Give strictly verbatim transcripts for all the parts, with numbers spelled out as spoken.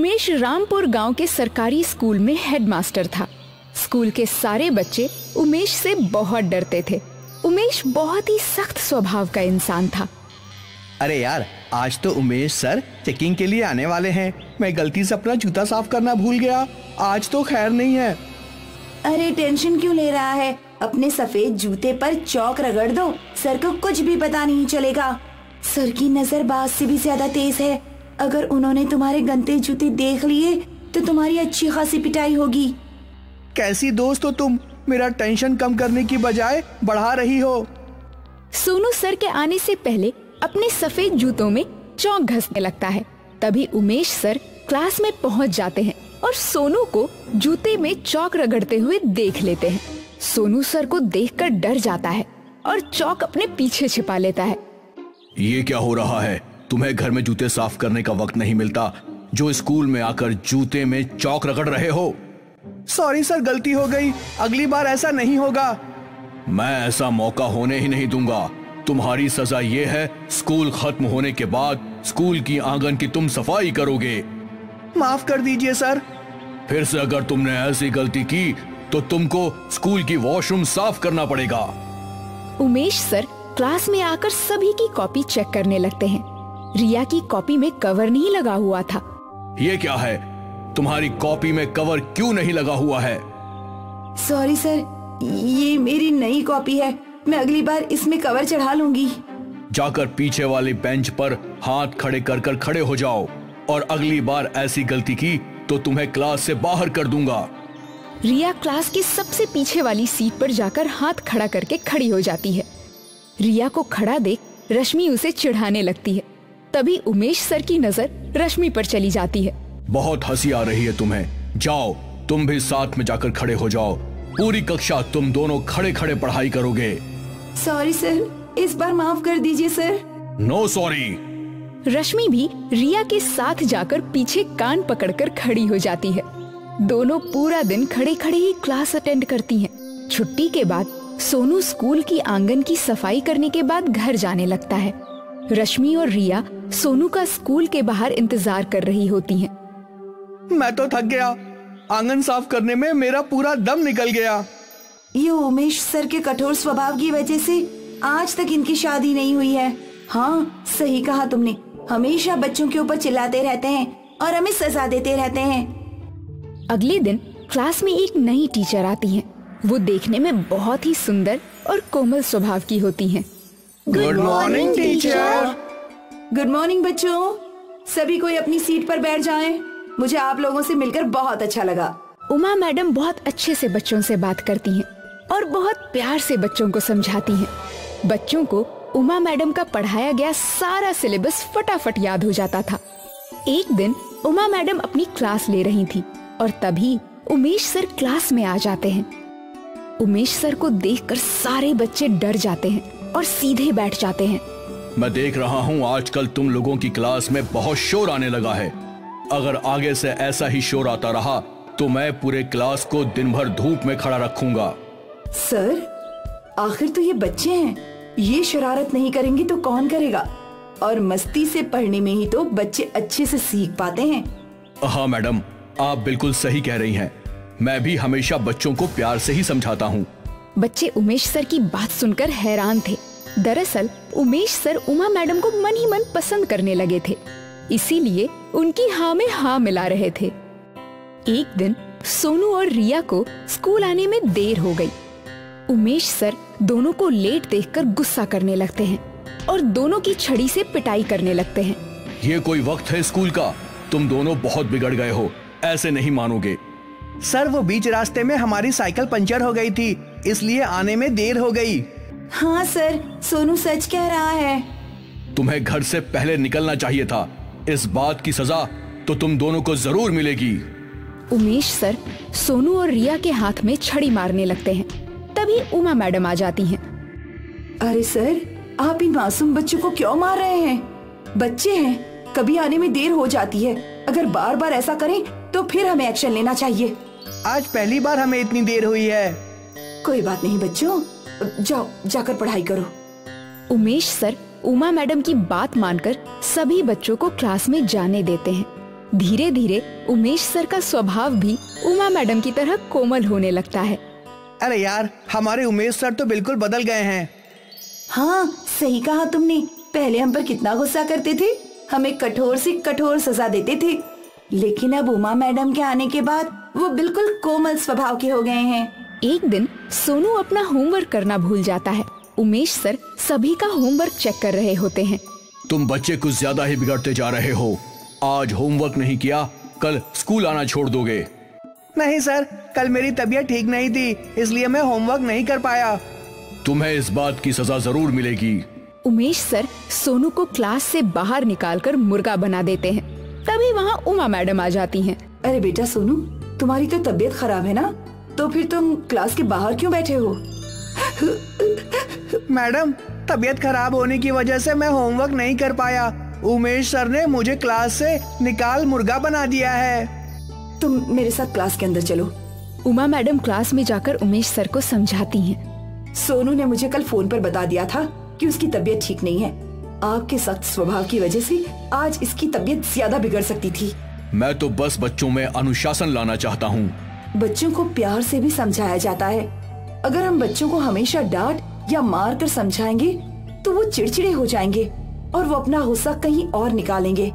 उमेश रामपुर गांव के सरकारी स्कूल में हेडमास्टर था। स्कूल के सारे बच्चे उमेश से बहुत डरते थे। उमेश बहुत ही सख्त स्वभाव का इंसान था। अरे यार, आज तो उमेश सर चेकिंग के लिए आने वाले हैं। मैं गलती से अपना जूता साफ करना भूल गया, आज तो खैर नहीं है। अरे टेंशन क्यों ले रहा है, अपने सफेद जूते पर चौक रगड़ दो, सर को कुछ भी पता नहीं चलेगा। सर की नजर बाज से भी ज्यादा तेज है, अगर उन्होंने तुम्हारे गंदे जूते देख लिए तो तुम्हारी अच्छी खासी पिटाई होगी। कैसी दोस्त हो तुम, मेरा टेंशन कम करने की बजाय बढ़ा रही हो। सोनू सर के आने से पहले अपने सफेद जूतों में चौक घसने लगता है। तभी उमेश सर क्लास में पहुंच जाते हैं और सोनू को जूते में चौक रगड़ते हुए देख लेते हैं। सोनू सर को देखकर डर जाता है और चौक अपने पीछे छिपा लेता है। ये क्या हो रहा है, तुम्हें घर में जूते साफ करने का वक्त नहीं मिलता, जो स्कूल में आकर जूते में चौक रगड़ रहे हो। सॉरी सर, गलती हो गई, अगली बार ऐसा नहीं होगा। मैं ऐसा मौका होने ही नहीं दूंगा। तुम्हारी सजा ये है, स्कूल खत्म होने के बाद स्कूल की आंगन की तुम सफाई करोगे। माफ कर दीजिए सर। फिर से अगर तुमने ऐसी गलती की तो तुमको स्कूल की वॉशरूम साफ करना पड़ेगा। उमेश सर क्लास में आकर सभी की कॉपी चेक करने लगते हैं। रिया की कॉपी में कवर नहीं लगा हुआ था। ये क्या है, तुम्हारी कॉपी में कवर क्यों नहीं लगा हुआ है? सॉरी सर, ये मेरी नई कॉपी है, मैं अगली बार इसमें कवर चढ़ा लूंगी। जाकर पीछे वाली बेंच पर हाथ खड़े कर कर खड़े हो जाओ, और अगली बार ऐसी गलती की तो तुम्हें क्लास से बाहर कर दूंगा। रिया क्लास के सबसे पीछे वाली सीट पर जाकर हाथ खड़ा करके खड़ी हो जाती है। रिया को खड़ा देख रश्मि उसे चिढ़ाने लगती है। तभी उमेश सर की नजर रश्मि पर चली जाती है। बहुत हंसी आ रही है तुम्हें, जाओ तुम भी साथ में जाकर खड़े हो जाओ, पूरी कक्षा तुम दोनों खड़े खड़े पढ़ाई करोगे। सॉरी सर, इस बार माफ कर दीजिए सर। No sorry. रश्मि भी रिया के साथ जाकर पीछे कान पकड़कर खड़ी हो जाती है। दोनों पूरा दिन खड़े खड़े ही क्लास अटेंड करती हैं। छुट्टी के बाद सोनू स्कूल की आंगन की सफाई करने के बाद घर जाने लगता है। रश्मि और रिया सोनू का स्कूल के बाहर इंतजार कर रही होती हैं। मैं तो थक गया, आंगन साफ करने में मेरा पूरा दम निकल गया। ये उमेश सर के कठोर स्वभाव की वजह से आज तक इनकी शादी नहीं हुई है। हाँ सही कहा तुमने, हमेशा बच्चों के ऊपर चिल्लाते रहते हैं और हमें सजा देते रहते हैं। अगले दिन क्लास में एक नई टीचर आती हैं। वो देखने में बहुत ही सुंदर और कोमल स्वभाव की होती हैं। Good morning teacher. Good morning बच्चों, सभी कोई अपनी सीट पर बैठ जाएं। मुझे आप लोगों से मिलकर बहुत अच्छा लगा। उमा मैडम बहुत अच्छे से बच्चों से बात करती हैं और बहुत प्यार से बच्चों को समझाती हैं। बच्चों को उमा मैडम का पढ़ाया गया सारा सिलेबस फटाफट याद हो जाता था। एक दिन उमा मैडम अपनी क्लास ले रही थी और तभी उमेश सर क्लास में आ जाते हैं। उमेश सर को देखकर सारे बच्चे डर जाते हैं और सीधे बैठ जाते हैं। मैं देख रहा हूँ आजकल तुम लोगों की क्लास में बहुत शोर आने लगा है। अगर आगे से ऐसा ही शोर आता रहा तो मैं पूरे क्लास को दिन भर धूप में खड़ा रखूंगा। सर आखिर तो ये बच्चे हैं, ये शरारत नहीं करेंगे तो कौन करेगा, और मस्ती से पढ़ने में ही तो बच्चे अच्छे से सीख पाते हैं। हाँ मैडम, आप बिल्कुल सही कह रही हैं। मैं भी हमेशा बच्चों को प्यार से ही समझाता हूँ। बच्चे उमेश सर की बात सुनकर हैरान थे। दरअसल उमेश सर उमा मैडम को मन ही मन पसंद करने लगे थे, इसीलिए उनकी हाँ में हाँ मिला रहे थे। एक दिन सोनू और रिया को स्कूल आने में देर हो गई। उमेश सर दोनों को लेट देखकर गुस्सा करने लगते हैं और दोनों की छड़ी से पिटाई करने लगते हैं। ये कोई वक्त है स्कूल का, तुम दोनों बहुत बिगड़ गए हो, ऐसे नहीं मानोगे। सर वो बीच रास्ते में हमारी साइकिल पंचर हो गई थी, इसलिए आने में देर हो गई। हाँ सर, सोनू सच कह रहा है। तुम्हें घर से पहले निकलना चाहिए था, इस बात की सजा तो तुम दोनों को जरूर मिलेगी। उमेश सर सोनू और रिया के हाथ में छड़ी मारने लगते हैं। तभी उमा मैडम आ जाती हैं। अरे सर, आप इन मासूम बच्चों को क्यों मार रहे हैं? बच्चे हैं, कभी आने में देर हो जाती है, अगर बार बार ऐसा करें तो फिर हमें एक्शन लेना चाहिए। आज पहली बार हमें इतनी देर हुई है। कोई बात नहीं बच्चों, जाओ जाकर पढ़ाई करो। उमेश सर उमा मैडम की बात मानकर सभी बच्चों को क्लास में जाने देते हैं। धीरे धीरे उमेश सर का स्वभाव भी उमा मैडम की तरह कोमल होने लगता है। अरे यार, हमारे उमेश सर तो बिल्कुल बदल गए हैं। हाँ, सही कहा तुमने। पहले हम पर कितना गुस्सा करते थे, हमें कठोर से कठोर सजा देते थे, लेकिन अब उमा मैडम के आने के बाद वो बिल्कुल कोमल स्वभाव के हो गए हैं। एक दिन सोनू अपना होमवर्क करना भूल जाता है। उमेश सर सभी का होमवर्क चेक कर रहे होते हैं। तुम बच्चे कुछ ज्यादा ही बिगड़ते जा रहे हो। आज होमवर्क नहीं किया, कल स्कूल आना छोड़ दोगे। नहीं सर, कल मेरी तबीयत ठीक नहीं थी, इसलिए मैं होमवर्क नहीं कर पाया। तुम्हें इस बात की सजा जरूर मिलेगी। उमेश सर सोनू को क्लास से बाहर निकालकर मुर्गा बना देते हैं। तभी वहाँ उमा मैडम आ जाती हैं। अरे बेटा सोनू, तुम्हारी तो तबीयत खराब है ना, तो फिर तुम क्लास के बाहर क्यों बैठे हो? मैडम, तबीयत खराब होने की वजह से मैं होमवर्क नहीं कर पाया। उमेश सर ने मुझे क्लास से निकाल मुर्गा बना दिया है। तुम मेरे साथ क्लास के अंदर चलो। उमा मैडम क्लास में जाकर उमेश सर को समझाती हैं। सोनू ने मुझे कल फोन पर बता दिया था कि उसकी तबीयत ठीक नहीं है। आपके सख्त स्वभाव की वजह से आज इसकी तबीयत ज्यादा बिगड़ सकती थी। मैं तो बस बच्चों में अनुशासन लाना चाहता हूँ। बच्चों को प्यार से भी समझाया जाता है। अगर हम बच्चों को हमेशा डांट या मार कर समझाएंगे तो वो चिड़चिड़े हो जाएंगे और वो अपना गुस्सा कहीं और निकालेंगे।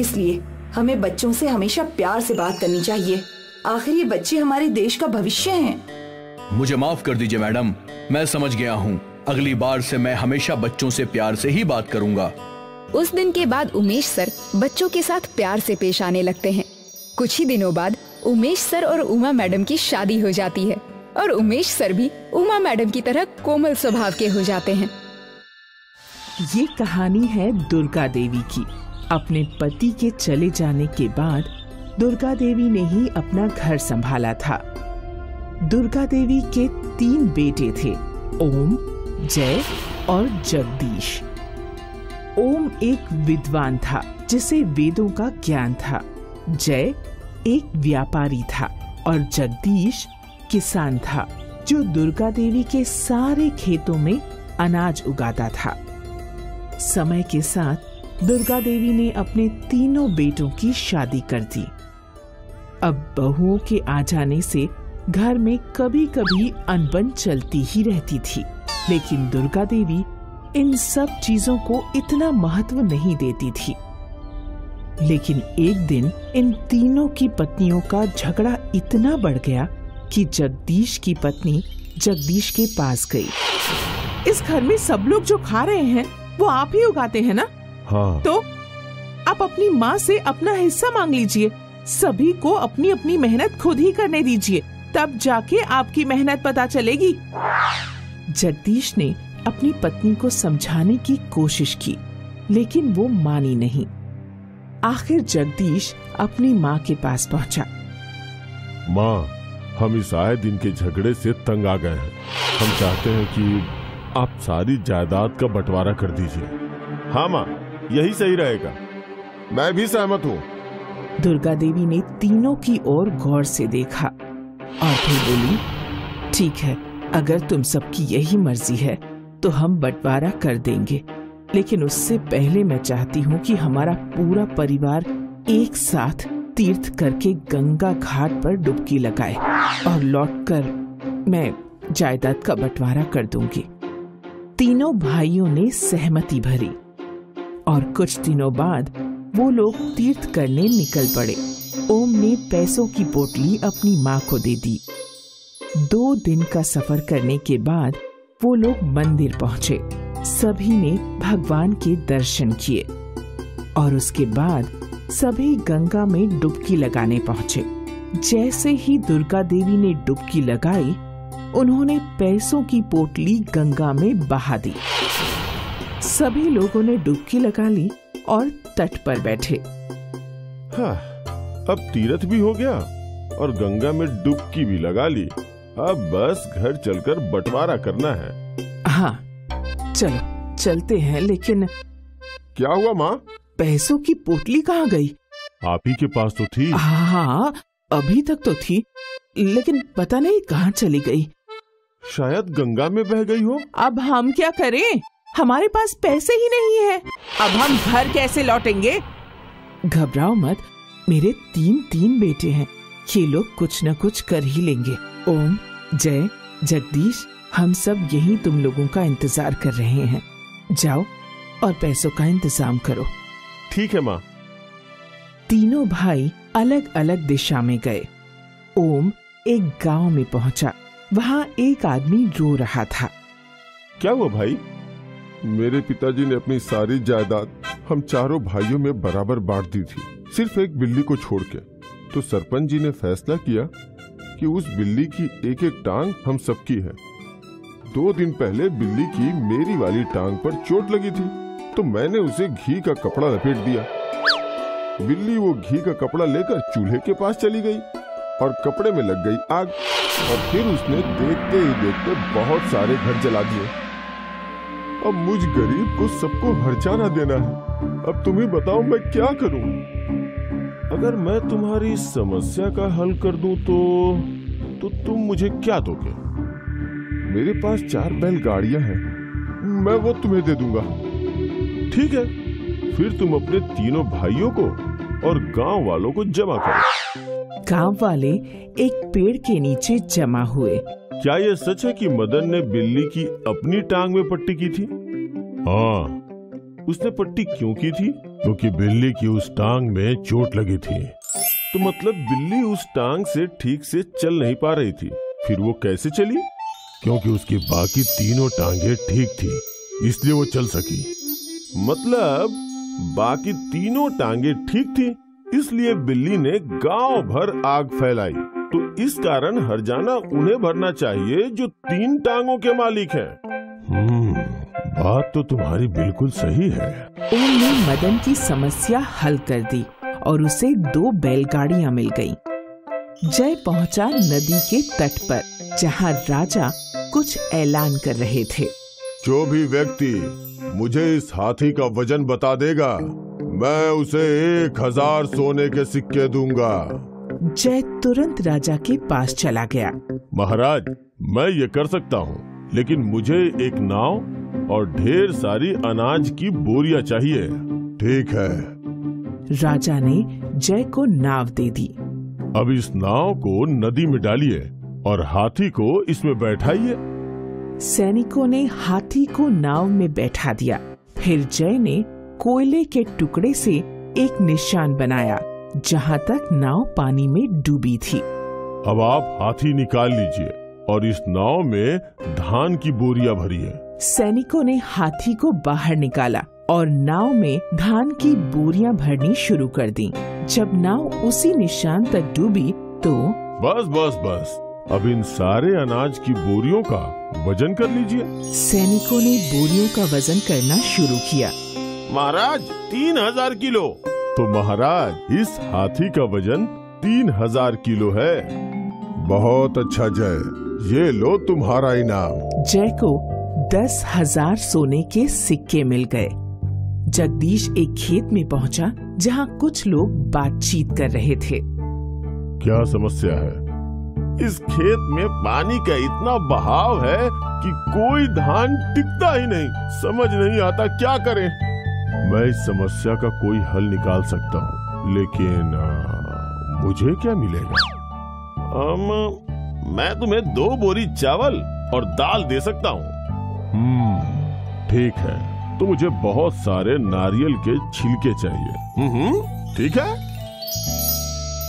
इसलिए हमें बच्चों से हमेशा प्यार से बात करनी चाहिए। आखिर ये बच्चे हमारे देश का भविष्य हैं। मुझे माफ कर दीजिए मैडम, मैं समझ गया हूँ। अगली बार से मैं हमेशा बच्चों से प्यार से ही बात करूँगा। उस दिन के बाद उमेश सर बच्चों के साथ प्यार से पेश आने लगते हैं। कुछ ही दिनों बाद उमेश सर और उमा मैडम की शादी हो जाती है और उमेश सर भी उमा मैडम की तरह कोमल स्वभाव के हो जाते हैं। ये कहानी है दुर्गा देवी की। अपने पति के चले जाने के बाद दुर्गा देवी ने ही अपना घर संभाला था। दुर्गा देवी के तीन बेटे थे, ओम, जय और जगदीश। ओम एक विद्वान था जिसे वेदों का ज्ञान था, जय एक व्यापारी था और जगदीश किसान था जो दुर्गा देवी के सारे खेतों में अनाज उगाता था। समय के साथ दुर्गा देवी ने अपने तीनों बेटों की शादी कर दी। अब बहुओं के आ जाने से घर में कभी कभी अनबन चलती ही रहती थी, लेकिन दुर्गा देवी इन सब चीजों को इतना महत्व नहीं देती थी। लेकिन एक दिन इन तीनों की पत्नियों का झगड़ा इतना बढ़ गया कि जगदीश की पत्नी जगदीश के पास गई। इस घर में सब लोग जो खा रहे हैं वो आप ही उगाते हैं ना? हाँ। तो आप अपनी माँ से अपना हिस्सा मांग लीजिए। सभी को अपनी अपनी मेहनत खुद ही करने दीजिए, तब जाके आपकी मेहनत पता चलेगी। जगदीश ने अपनी पत्नी को समझाने की कोशिश की, लेकिन वो मानी नहीं। आखिर जगदीश अपनी माँ के पास पहुँचा। माँ, हम इस आए दिन के झगड़े से तंग आ गए हैं। हम चाहते हैं कि आप सारी जायदाद का बंटवारा कर दीजिए। हाँ माँ, यही सही रहेगा। मैं भी सहमत हूँ। दुर्गा देवी ने तीनों की ओर गौर से देखा और फिर बोली, ठीक है, अगर तुम सबकी यही मर्जी है तो हम बंटवारा कर देंगे, लेकिन उससे पहले मैं चाहती हूँ कि हमारा पूरा परिवार एक साथ तीर्थ करके गंगा घाट पर डुबकी लगाए और लौटकर मैं जायदाद का बंटवारा कर दूंगी। तीनों भाइयों ने सहमति भरी और कुछ दिनों बाद वो लोग तीर्थ करने निकल पड़े। ओम ने पैसों की पोटली अपनी माँ को दे दी। दो दिन का सफर करने के बाद वो लोग मंदिर पहुंचे। सभी ने भगवान के दर्शन किए और उसके बाद सभी गंगा में डुबकी लगाने पहुंचे। जैसे ही दुर्गा देवी ने डुबकी लगाई, उन्होंने पैसों की पोटली गंगा में बहा दी। सभी लोगों ने डुबकी लगा ली और तट पर बैठे। हाँ, अब तीर्थ भी हो गया और गंगा में डुबकी भी लगा ली। अब बस घर चलकर बंटवारा करना है। हाँ, चलो चलते हैं। लेकिन क्या हुआ माँ? पैसों की पोटली कहाँ गई? आप ही के पास तो थी। हाँ, अभी तक तो थी, लेकिन पता नहीं कहाँ चली गई। शायद गंगा में बह गई हो। अब हम क्या करें? हमारे पास पैसे ही नहीं है। अब हम घर कैसे लौटेंगे? घबराओ मत, मेरे तीन तीन बेटे हैं, ये लोग कुछ न कुछ कर ही लेंगे। ओम, जय, जगदीश, हम सब यही तुम लोगों का इंतजार कर रहे हैं। जाओ और पैसों का इंतजाम करो। ठीक है माँ। तीनों भाई अलग अलग दिशा में गए। ओम एक गांव में पहुंचा। वहाँ एक आदमी रो रहा था। क्या हुआ भाई? मेरे पिताजी ने अपनी सारी जायदाद हम चारों भाइयों में बराबर बांट दी थी, सिर्फ एक बिल्ली को छोड़ के। तो सरपंच जी ने फैसला किया कि उस बिल्ली की एक एक टांग हम सबकी है। दो दिन पहले बिल्ली की मेरी वाली टांग पर चोट लगी थी, तो मैंने उसे घी का कपड़ा लपेट दिया। बिल्ली वो घी का कपड़ा लेकर चूल्हे के पास चली गई और कपड़े में लग गई आग, और फिर उसने देखते ही देखते बहुत सारे घर जला दिए। अब मुझ गरीब को सबको हर्जाना देना है। अब तुम्हें बताओ मैं क्या करूं? अगर मैं तुम्हारी समस्या का हल कर दूं तो तो तुम मुझे क्या दोगे? मेरे पास चार बैलगाड़ियां हैं, मैं वो तुम्हें दे दूंगा। ठीक है, फिर तुम अपने तीनों भाइयों को और गांव वालों को जमा करो। गांव वाले एक पेड़ के नीचे जमा हुए। क्या यह सच है कि मदन ने बिल्ली की अपनी टांग में पट्टी की थी? हाँ। उसने पट्टी क्यों की थी? क्योंकि बिल्ली की उस टांग में चोट लगी थी। तो मतलब बिल्ली उस टांग से ठीक से चल नहीं पा रही थी। फिर वो कैसे चली? क्योंकि उसकी बाकी तीनों टांगे ठीक थी, इसलिए वो चल सकी। मतलब बाकी तीनों टांगे ठीक थी, इसलिए बिल्ली ने गांव भर आग फैलाई। तो इस कारण हर्जाना उन्हें भरना चाहिए जो तीन टांगों के मालिक हैं। हम्म, बात तो तुम्हारी बिल्कुल सही है। उन्होंने मदन की समस्या हल कर दी और उसे दो बैलगाड़ियां मिल गईं। जय पहुंचा नदी के तट पर, जहां राजा कुछ ऐलान कर रहे थे। जो भी व्यक्ति मुझे इस हाथी का वजन बता देगा, मैं उसे एक हजार सोने के सिक्के दूंगा। जय तुरंत राजा के पास चला गया। महाराज, मैं ये कर सकता हूँ, लेकिन मुझे एक नाव और ढेर सारी अनाज की बोरियां चाहिए। ठीक है। राजा ने जय को नाव दे दी। अब इस नाव को नदी में डालिए और हाथी को इसमें बैठाइए। सैनिकों ने हाथी को नाव में बैठा दिया। फिर जय ने कोयले के टुकड़े से एक निशान बनाया, जहां तक नाव पानी में डूबी थी। अब आप हाथी निकाल लीजिए और इस नाव में धान की बोरियां भरिए। सैनिकों ने हाथी को बाहर निकाला और नाव में धान की बोरियां भरनी शुरू कर दी। जब नाव उसी निशान तक डूबी तो बस बस बस अब इन सारे अनाज की बोरियों का वजन कर लीजिए। सैनिकों ने बोरियों का वजन करना शुरू किया। महाराज, तीन हजार किलो। तो महाराज, इस हाथी का वजन तीन हजार किलो है। बहुत अच्छा जय, ये लो तुम्हारा इनाम। जय को दस हजार सोने के सिक्के मिल गए। जगदीश एक खेत में पहुंचा, जहां कुछ लोग बातचीत कर रहे थे। क्या समस्या है? इस खेत में पानी का इतना बहाव है कि कोई धान टिकता ही नहीं। समझ नहीं आता क्या करें। मैं इस समस्या का कोई हल निकाल सकता हूँ, लेकिन आ, मुझे क्या मिलेगा? अम, मैं तुम्हें दो बोरी चावल और दाल दे सकता हूँ। हम्म, ठीक है। तो मुझे बहुत सारे नारियल के छिलके चाहिए। हम्म, ठीक है।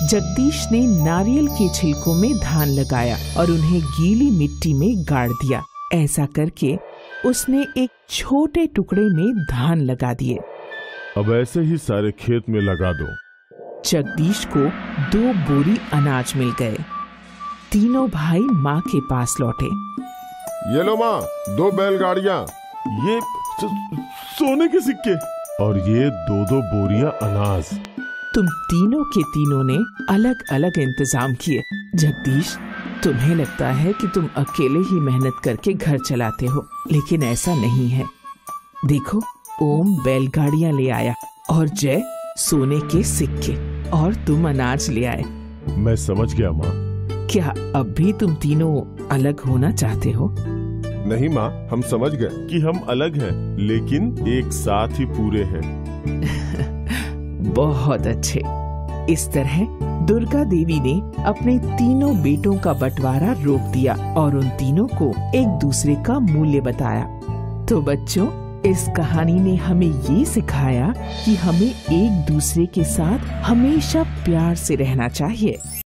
जगदीश ने नारियल के छिलकों में धान लगाया और उन्हें गीली मिट्टी में गाड़ दिया। ऐसा करके उसने एक छोटे टुकड़े में धान लगा दिए। अब ऐसे ही सारे खेत में लगा दो। जगदीश को दो बोरी अनाज मिल गए। तीनों भाई माँ के पास लौटे। ये लो माँ, दो बैलगाड़ियाँ, ये सो, सोने के सिक्के और ये दो दो बोरियां अनाज। तुम तीनों के तीनों ने अलग अलग इंतजाम किए। जगदीश, तुम्हें लगता है कि तुम अकेले ही मेहनत करके घर चलाते हो, लेकिन ऐसा नहीं है। देखो, ओम बैलगाड़ियां ले आया और जय सोने के सिक्के और तुम अनाज ले आए। मैं समझ गया माँ। क्या अब भी तुम तीनों अलग होना चाहते हो? नहीं माँ, हम समझ गए कि हम अलग हैं, लेकिन एक साथ ही पूरे हैं। बहुत अच्छे। इस तरह दुर्गा देवी ने अपने तीनों बेटों का बंटवारा रोक दिया और उन तीनों को एक दूसरे का मूल्य बताया। तो बच्चों, इस कहानी ने हमें ये सिखाया कि हमें एक दूसरे के साथ हमेशा प्यार से रहना चाहिए।